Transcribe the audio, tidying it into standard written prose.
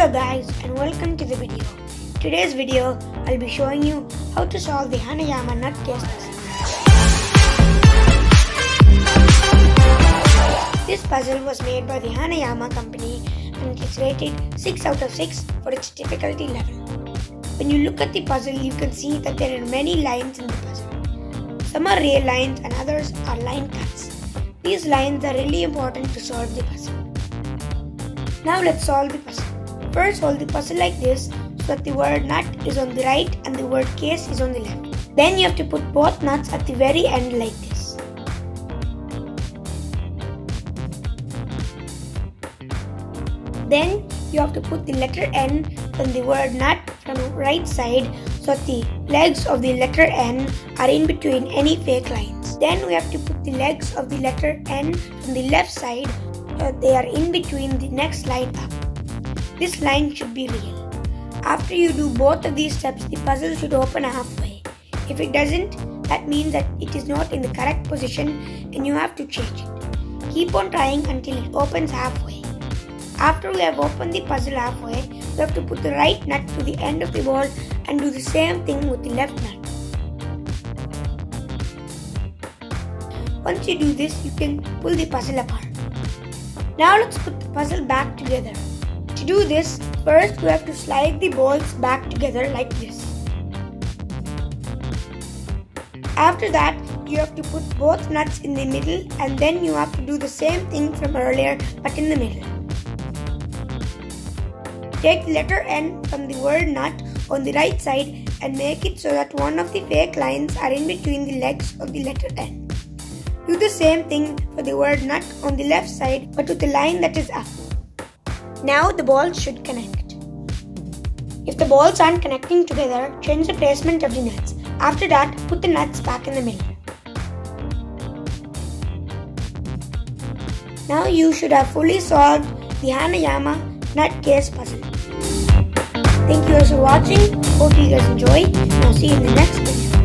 Hello guys and welcome to the video. Today's video I'll be showing you how to solve the Hanayama nut case puzzle. This puzzle was made by the Hanayama company and it is rated 6 out of 6 for its difficulty level. When you look at the puzzle you can see that there are many lines in the puzzle. Some are real lines and others are line cuts. These lines are really important to solve the puzzle. Now let's solve the puzzle. First, hold the puzzle like this so that the word nut is on the right and the word case is on the left. Then you have to put both nuts at the very end like this. Then you have to put the letter N and the word nut from the right side so that the legs of the letter N are in between any fake lines. Then we have to put the legs of the letter N from the left side so that they are in between the next line up. This line should be real. After you do both of these steps, the puzzle should open halfway. If it doesn't, that means that it is not in the correct position and you have to change it. Keep on trying until it opens halfway. After we have opened the puzzle halfway, you have to put the right nut to the end of the ball and do the same thing with the left nut. Once you do this, you can pull the puzzle apart. Now let's put the puzzle back together. To do this, first we have to slide the balls back together like this. After that, you have to put both nuts in the middle and then you have to do the same thing from earlier but in the middle. Take the letter N from the word nut on the right side and make it so that one of the fake lines are in between the legs of the letter N. Do the same thing for the word nut on the left side but with the line that is up. Now the balls should connect. If the balls aren't connecting together, change the placement of the nuts. After that, put the nuts back in the middle. Now you should have fully solved the Hanayama nut case puzzle. Thank you guys for watching. Hope you guys enjoy. I'll see you in the next video.